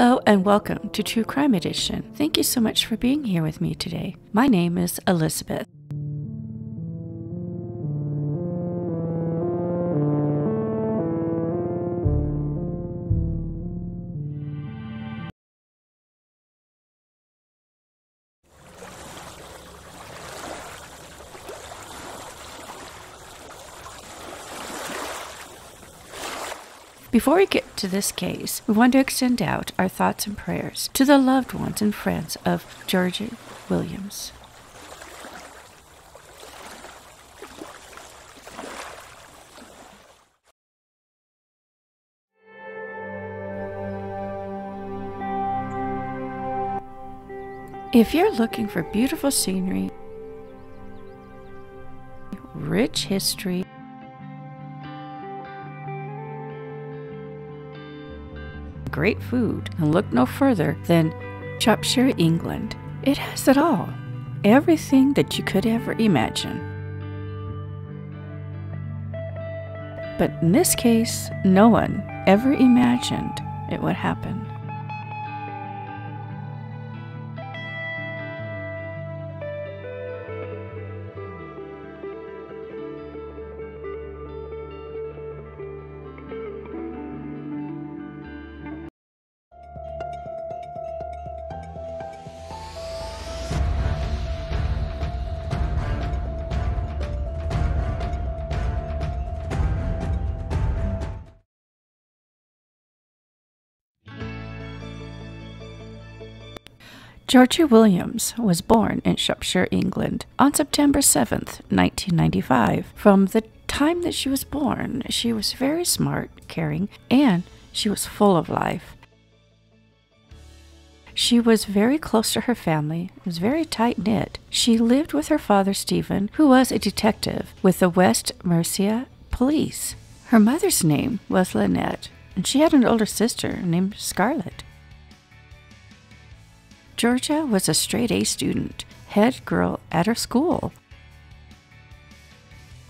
Hello and welcome to True Crime Edition. Thank you so much for being here with me today. My name is Elizabeth. Before we get to this case, we want to extend out our thoughts and prayers to the loved ones and friends of Georgia Williams. If you're looking for beautiful scenery, rich history, great food, and look no further than Shropshire, England. It has it all, everything that you could ever imagine. But in this case, no one ever imagined it would happen. Georgia Williams was born in Shropshire, England on September 7th, 1995. From the time that she was born, she was very smart, caring, and she was full of life. She was very close to her family, was very tight-knit. She lived with her father, Stephen, who was a detective with the West Mercia Police. Her mother's name was Lynette, and she had an older sister named Scarlett. Georgia was a straight-A student, head girl at her school.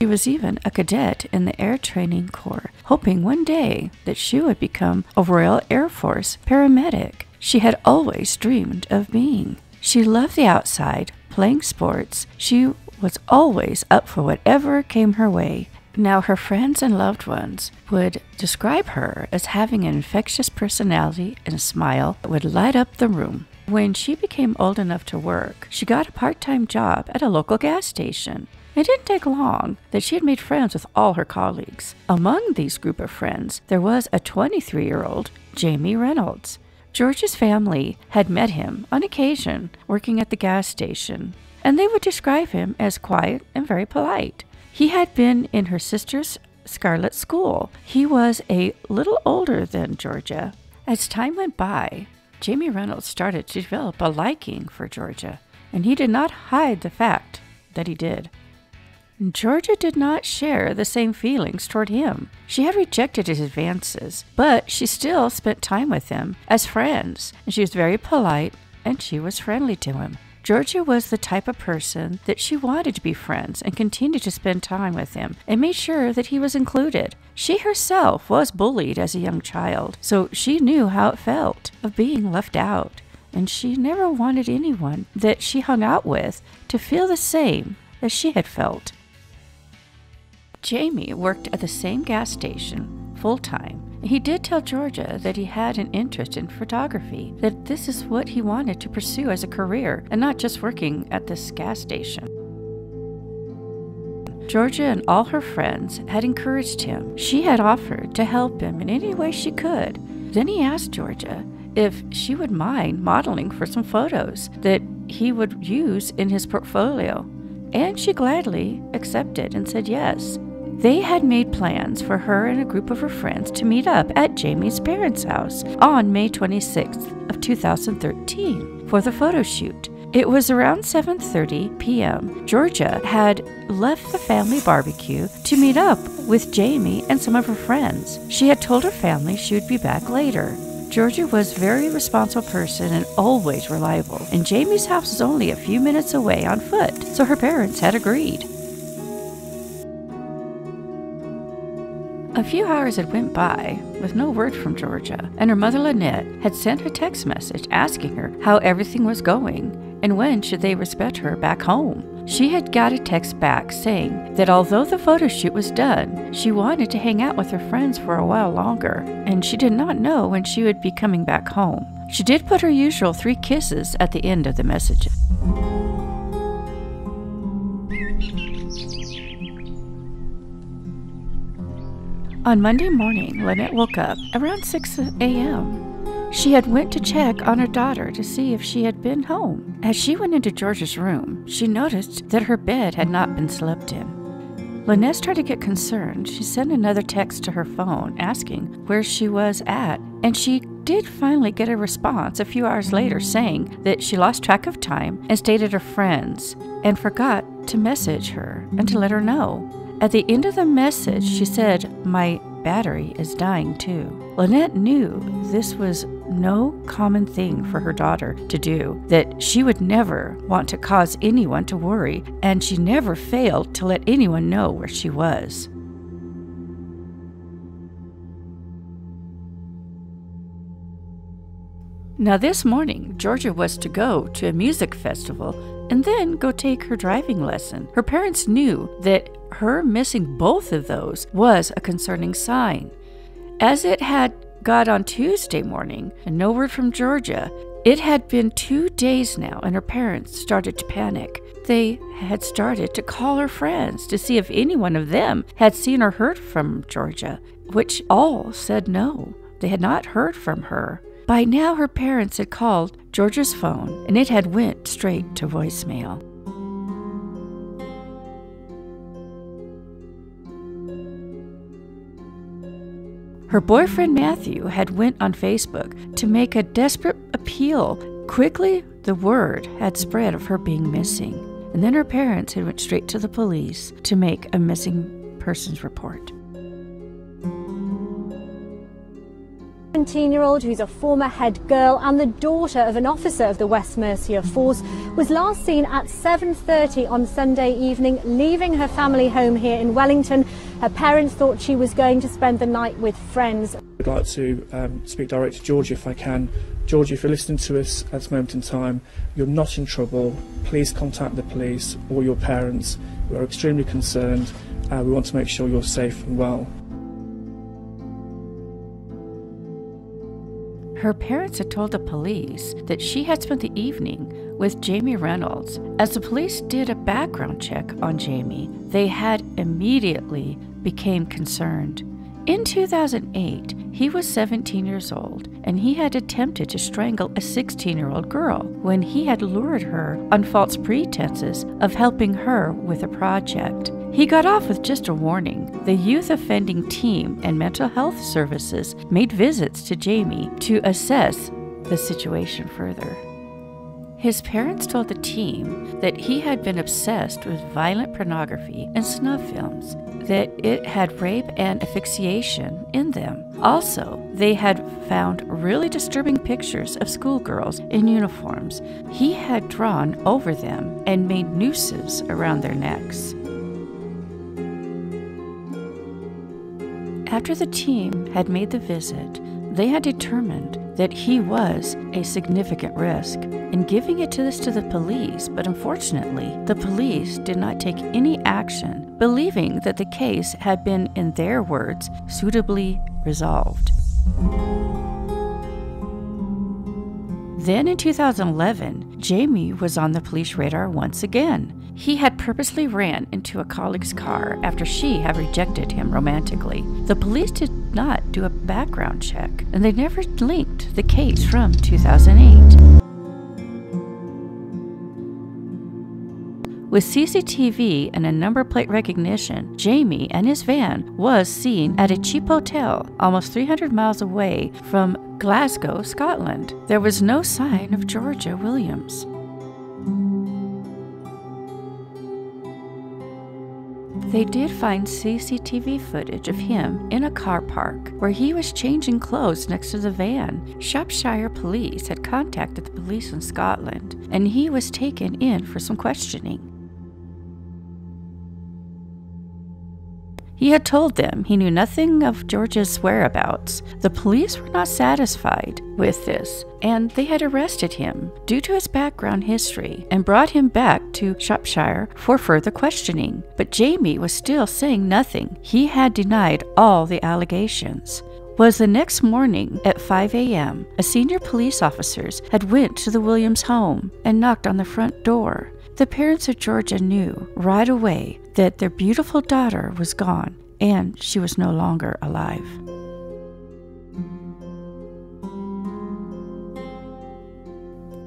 She was even a cadet in the Air Training Corps, hoping one day that she would become a Royal Air Force paramedic. She had always dreamed of being. She loved the outside, playing sports. She was always up for whatever came her way. Now, her friends and loved ones would describe her as having an infectious personality and a smile that would light up the room. When she became old enough to work, she got a part-time job at a local gas station. It didn't take long that she had made friends with all her colleagues. Among these group of friends, there was a 23-year-old, Jamie Reynolds. George's family had met him on occasion working at the gas station, and they would describe him as quiet and very polite. He had been in her sister's Scarlett's school. He was a little older than Georgia. As time went by, Jamie Reynolds started to develop a liking for Georgia, and he did not hide the fact that he did. Georgia did not share the same feelings toward him. She had rejected his advances, but she still spent time with him as friends, and she was very polite, and she was friendly to him. Georgia was the type of person that she wanted to be friends and continued to spend time with him and made sure that he was included. She herself was bullied as a young child, so she knew how it felt of being left out, and she never wanted anyone that she hung out with to feel the same as she had felt. Jamie worked at the same gas station full-time. He did tell Georgia that he had an interest in photography, that this is what he wanted to pursue as a career and not just working at this gas station. Georgia and all her friends had encouraged him. She had offered to help him in any way she could. Then he asked Georgia if she would mind modeling for some photos that he would use in his portfolio, and she gladly accepted and said yes. They had made plans for her and a group of her friends to meet up at Jamie's parents' house on May 26th of 2013 for the photo shoot. It was around 7:30 p.m. Georgia had left the family barbecue to meet up with Jamie and some of her friends. She had told her family she would be back later. Georgia was a very responsible person and always reliable, and Jamie's house was only a few minutes away on foot, so her parents had agreed. A few hours had went by with no word from Georgia, and her mother Lynette had sent a text message asking her how everything was going and when should they expect her back home. She had got a text back saying that although the photo shoot was done, she wanted to hang out with her friends for a while longer, and she did not know when she would be coming back home. She did put her usual 3 kisses at the end of the message. On Monday morning, Lynette woke up around 6 a.m. She had went to check on her daughter to see if she had been home. As she went into Georgia's room, she noticed that her bed had not been slept in. Lynette started to get concerned. She sent another text to her phone asking where she was at, and she did finally get a response a few hours later saying that she lost track of time and stayed at her friend's and forgot to message her and to let her know. At the end of the message, she said, "My battery is dying too." Lynette knew this was no common thing for her daughter to do, that she would never want to cause anyone to worry, and she never failed to let anyone know where she was. Now this morning, Georgia was to go to a music festival and then go take her driving lesson. Her parents knew that her missing both of those was a concerning sign. As it had got on Tuesday morning and no word from Georgia, it had been 2 days now, and her parents started to panic. They had started to call her friends to see if any one of them had seen or heard from Georgia, which all said no. They had not heard from her. By now, her parents had called Georgia's phone, and it had went straight to voicemail. Her boyfriend Matthew had went on Facebook to make a desperate appeal. Quickly, the word had spread of her being missing, and then her parents had went straight to the police to make a missing persons report. 17-year-old, who's a former head girl and the daughter of an officer of the West Mercia Force, was last seen at 7:30 on Sunday evening leaving her family home here in Wellington. Her parents thought she was going to spend the night with friends. I'd like to speak directly to Georgia if I can. Georgia, if you're listening to us at this moment in time, you're not in trouble. Please contact the police or your parents. We are extremely concerned. We want to make sure you're safe and well. Her parents had told the police that she had spent the evening with Jamie Reynolds. As the police did a background check on Jamie, they had immediately became concerned. In 2008, he was 17 years old, and he had attempted to strangle a 16-year-old girl when he had lured her on false pretenses of helping her with a project. He got off with just a warning. The youth offending team and mental health services made visits to Jamie to assess the situation further. His parents told the team that he had been obsessed with violent pornography and snuff films, that it had rape and asphyxiation in them. Also, they had found really disturbing pictures of schoolgirls in uniforms. He had drawn over them and made nooses around their necks. After the team had made the visit, they had determined that he was a significant risk in giving it to this to the police, but unfortunately, the police did not take any action, believing that the case had been, in their words, suitably resolved. Then in 2011, Jamie was on the police radar once again. He had purposely ran into a colleague's car after she had rejected him romantically. The police did not do a background check, and they never linked the case from 2008. With CCTV and a number plate recognition, Jamie and his van was seen at a cheap hotel almost 300 miles away from Glasgow, Scotland. There was no sign of Georgia Williams. They did find CCTV footage of him in a car park where he was changing clothes next to the van. Shropshire Police had contacted the police in Scotland, and he was taken in for some questioning. He had told them he knew nothing of Georgia's whereabouts. The police were not satisfied with this, and they had arrested him due to his background history and brought him back to Shropshire for further questioning. But Jamie was still saying nothing. He had denied all the allegations. Was the next morning at 5 a.m., a senior police officers had went to the Williams home and knocked on the front door. The parents of Georgia knew right away that their beautiful daughter was gone and she was no longer alive.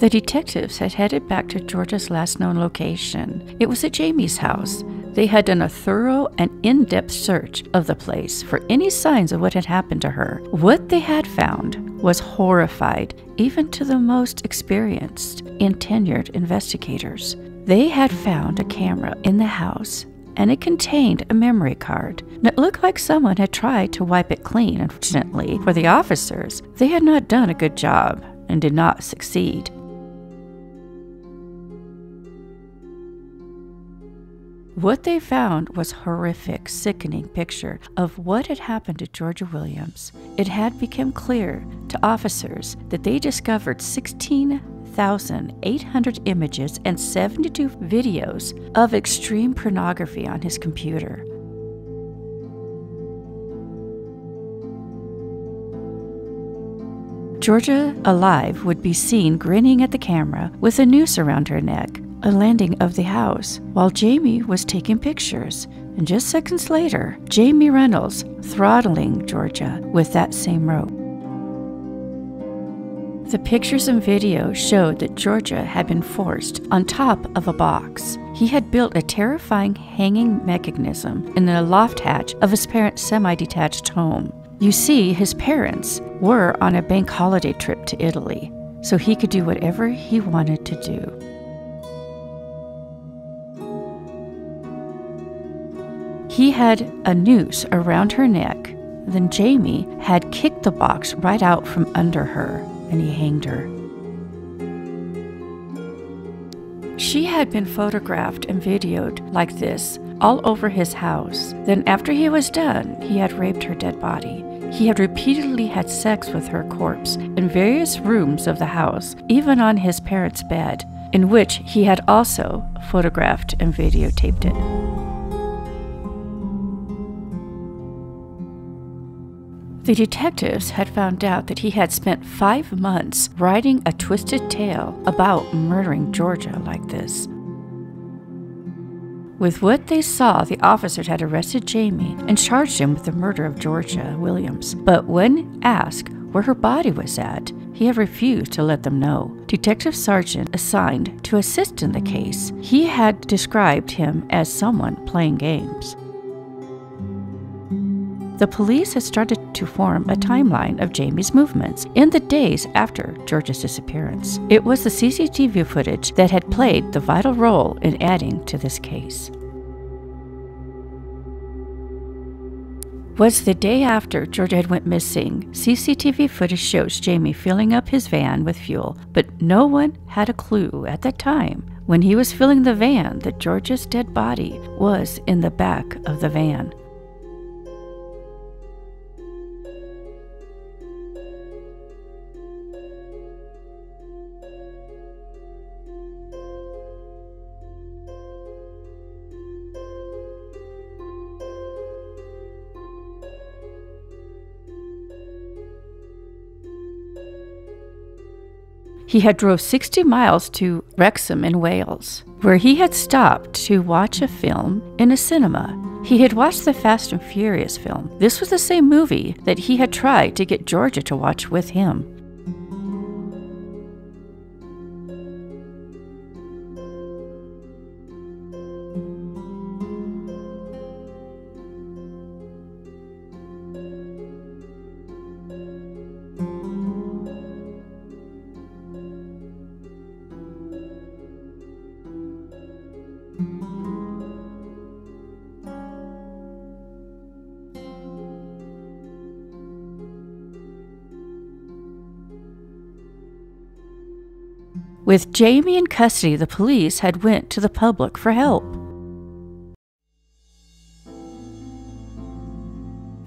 The detectives had headed back to Georgia's last known location. It was at Jamie's house. They had done a thorough and in-depth search of the place for any signs of what had happened to her. What they had found was horrified, even to the most experienced and tenured investigators. They had found a camera in the house, and it contained a memory card. And it looked like someone had tried to wipe it clean. Unfortunately for the officers, they had not done a good job and did not succeed. What they found was a horrific, sickening picture of what had happened to Georgia Williams. It had become clear to officers that they discovered 16,800 images and 72 videos of extreme pornography on his computer. Georgia, alive, would be seen grinning at the camera with a noose around her neck. A landing of the house while Jamie was taking pictures, and just seconds later, Jamie Reynolds throttling Georgia with that same rope. The pictures and video showed that Georgia had been forced on top of a box. He had built a terrifying hanging mechanism in the loft hatch of his parents' semi-detached home. You see, his parents were on a bank holiday trip to Italy, so he could do whatever he wanted to do. He had a noose around her neck. Then Jamie had kicked the box right out from under her, and he hanged her. She had been photographed and videoed like this all over his house. Then after he was done, he had raped her dead body. He had repeatedly had sex with her corpse in various rooms of the house, even on his parents' bed, in which he had also photographed and videotaped it. The detectives had found out that he had spent 5 months writing a twisted tale about murdering Georgia like this. With what they saw, the officers had arrested Jamie and charged him with the murder of Georgia Williams. But when asked where her body was at, he had refused to let them know. Detective Sergeant assigned to assist in the case, he had described him as someone playing games. The police had started to form a timeline of Jamie's movements in the days after Georgia's disappearance. It was the CCTV footage that had played the vital role in adding to this case. Was the day after Georgia had went missing. CCTV footage shows Jamie filling up his van with fuel, but no one had a clue at that time when he was filling the van that Georgia's dead body was in the back of the van. He had drove 60 miles to Wrexham in Wales, where he had stopped to watch a film in a cinema. He had watched the Fast and Furious film. This was the same movie that he had tried to get Georgia to watch with him. With Jamie in custody, the police had went to the public for help.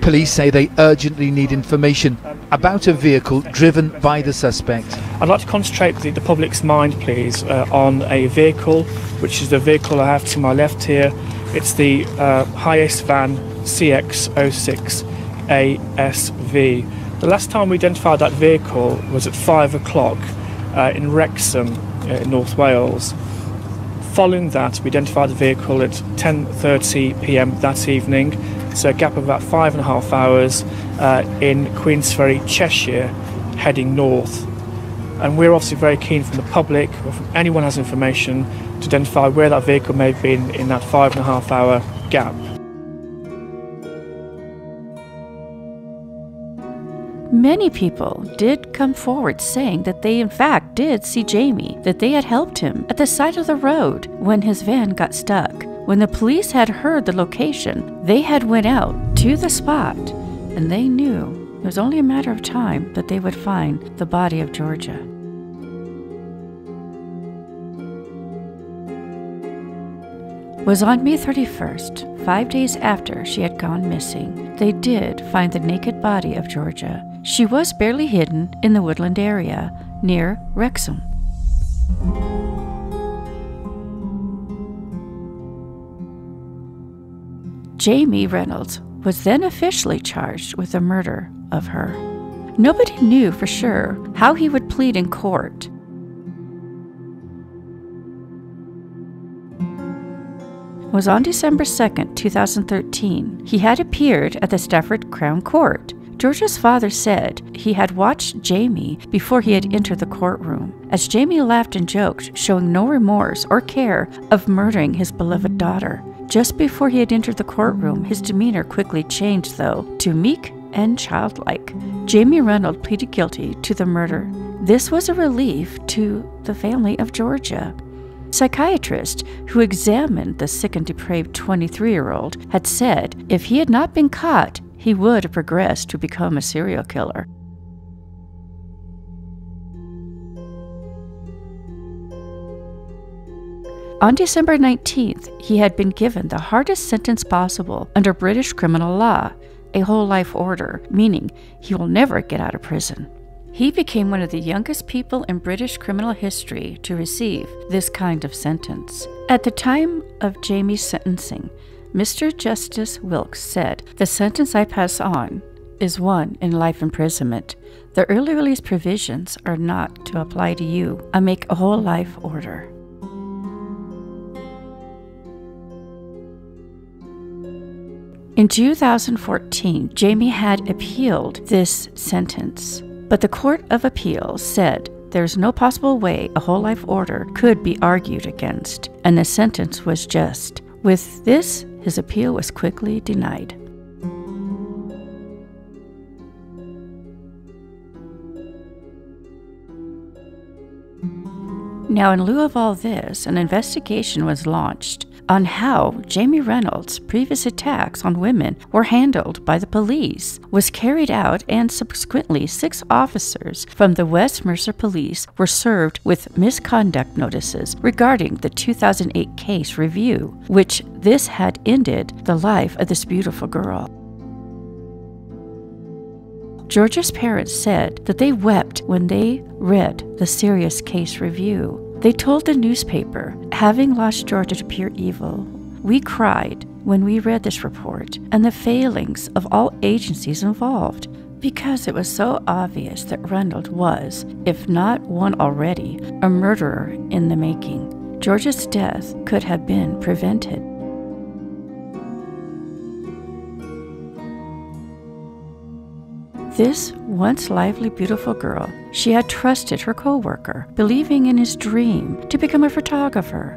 Police say they urgently need information about a vehicle driven by the suspect. I'd like to concentrate the public's mind, please, on a vehicle, which is the vehicle I have to my left here. It's the Hiace van CX06ASV. The last time we identified that vehicle was at 5 o'clock in Wrexham, in North Wales. Following that, we identified the vehicle at 10:30 p.m. that evening, so a gap of about 5.5 hours in Queensferry, Cheshire, heading north. And we're obviously very keen from the public, or from anyone who has information, to identify where that vehicle may have been in that 5.5 hour gap. Many people did come forward saying that they in fact did see Jamie, that they had helped him at the side of the road when his van got stuck. When the police had heard the location, they had went out to the spot, and they knew it was only a matter of time that they would find the body of Georgia. It was on May 31st, 5 days after she had gone missing, they did find the naked body of Georgia. She was barely hidden in the woodland area near Wrexham. Jamie Reynolds was then officially charged with the murder of her. Nobody knew for sure how he would plead in court. It was on December 2nd, 2013. He had appeared at the Stafford Crown Court. Georgia's father said he had watched Jamie before he had entered the courtroom, as Jamie laughed and joked, showing no remorse or care of murdering his beloved daughter. Just before he had entered the courtroom, his demeanor quickly changed, though, to meek and childlike. Jamie Reynolds pleaded guilty to the murder. This was a relief to the family of Georgia. Psychiatrist who examined the sick and depraved 23-year-old had said if he had not been caught, he would have progressed to become a serial killer. On December 19th, he had been given the hardest sentence possible under British criminal law, a whole life order, meaning he will never get out of prison. He became one of the youngest people in British criminal history to receive this kind of sentence. At the time of Jamie's sentencing, Mr. Justice Wilkes said, "The sentence I pass on is one in life imprisonment. The early release provisions are not to apply to you. I make a whole life order." In 2014, Jamie had appealed this sentence, but the Court of Appeal said there's no possible way a whole life order could be argued against, and the sentence was just. With this, his appeal was quickly denied. Now, in lieu of all this, an investigation was launched on how Jamie Reynolds' previous attacks on women were handled by the police, was carried out, and subsequently 6 officers from the West Mercia Police were served with misconduct notices regarding the 2008 case review, which this had ended the life of this beautiful girl. Georgia's parents said that they wept when they read the serious case review. They told the newspaper, "Having lost Georgia to pure evil, we cried when we read this report and the failings of all agencies involved," because it was so obvious that Reynolds was, if not one already, a murderer in the making. Georgia's death could have been prevented. This once lively, beautiful girl, she had trusted her co-worker, believing in his dream to become a photographer.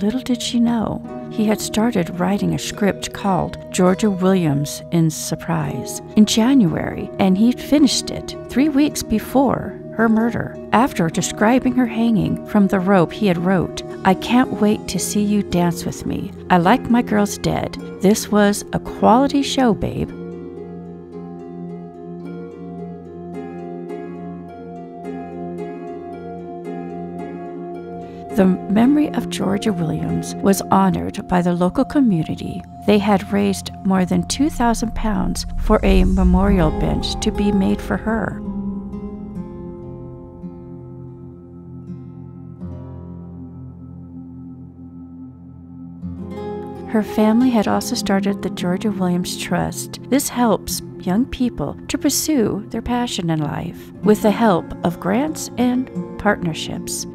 Little did she know, he had started writing a script called Georgia Williams in Surprise in January, and he'd finished it 3 weeks before her murder, after describing her hanging from the rope. He had wrote, "I can't wait to see you dance with me. I like my girls dead. This was a quality show, babe." The memory of Georgia Williams was honoured by the local community. They had raised more than £2,000 for a memorial bench to be made for her. Her family had also started the Georgia Williams Trust. This helps young people to pursue their passion in life with the help of grants and partnerships.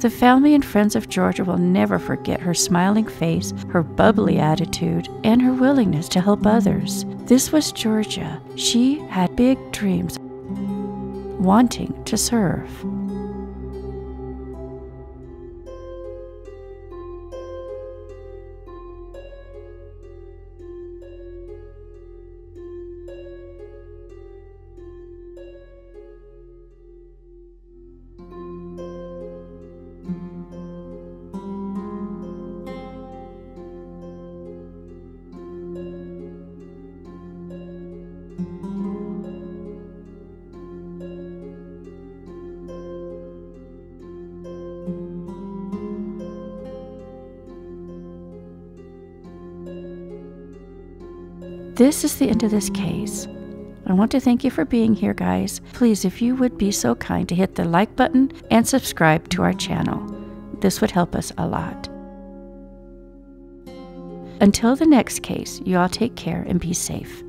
The family and friends of Georgia will never forget her smiling face, her bubbly attitude, and her willingness to help others. This was Georgia. She had big dreams, wanting to serve. This is the end of this case. I want to thank you for being here, guys. Please, if you would be so kind to hit the like button and subscribe to our channel. This would help us a lot. Until the next case, you all take care and be safe.